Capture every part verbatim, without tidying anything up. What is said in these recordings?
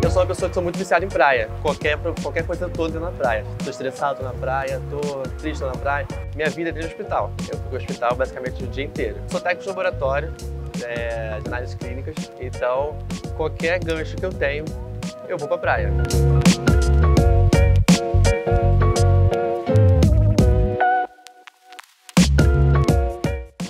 Eu sou uma pessoa que sou muito viciada em praia. Qualquer, qualquer coisa eu tô dentro da praia. Tô estressado na praia, tô triste na praia. Minha vida é dentro do hospital. Eu fico no hospital basicamente o dia inteiro. Sou técnico de laboratório, é, de análises clínicas, então qualquer gancho que eu tenho, eu vou pra praia.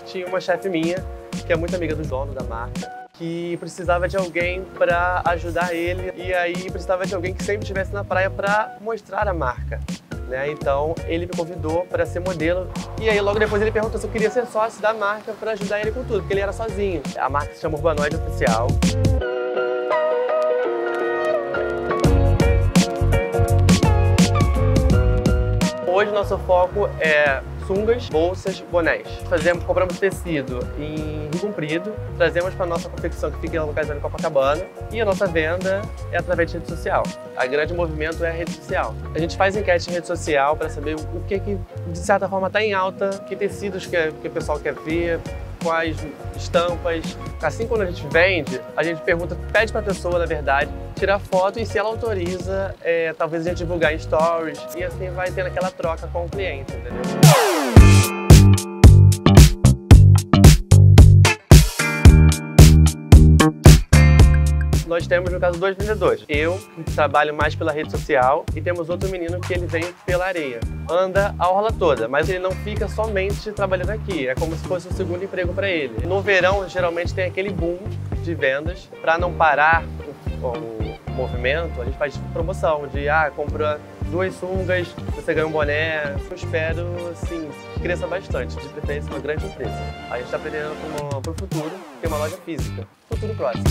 Tinha uma chefe minha, que é muito amiga do dono da marca, que precisava de alguém pra ajudar ele, e aí precisava de alguém que sempre estivesse na praia pra mostrar a marca, né? Então ele me convidou pra ser modelo, e aí logo depois ele perguntou se eu queria ser sócio da marca pra ajudar ele com tudo, porque ele era sozinho. A marca se chama Urbanóide Oficial. Hoje nosso foco é sungas, bolsas, bonés. Fazemos, compramos tecido em Rio Comprido, trazemos para a nossa confecção que fica localizada em Copacabana, e a nossa venda é através de rede social. A grande movimento é a rede social. A gente faz enquete em rede social para saber o que, que de certa forma está em alta, que tecidos que, que o pessoal quer ver, quais estampas. Assim, quando a gente vende, a gente pergunta, pede para a pessoa, na verdade, tirar foto, e se ela autoriza, é, talvez a gente divulgar em stories, e assim vai tendo aquela troca com o cliente, entendeu? Nós temos, no caso, dois vendedores. Eu, que trabalho mais pela rede social, e temos outro menino que ele vem pela areia. Anda a orla toda, mas ele não fica somente trabalhando aqui. É como se fosse o segundo emprego para ele. No verão, geralmente, tem aquele boom de vendas. Para não parar o, o movimento, a gente faz promoção de ah, compra duas sungas, você ganha um boné. Eu espero, assim, que cresça bastante. De preferência, uma grande empresa. A gente está pretendendo para o futuro ter uma loja física. Futuro próximo.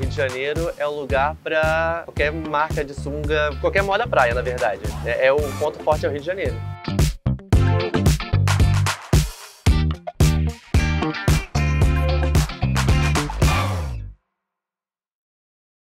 Rio de Janeiro é o lugar para qualquer marca de sunga, qualquer moda praia, na verdade. É, é o ponto forte do Rio de Janeiro.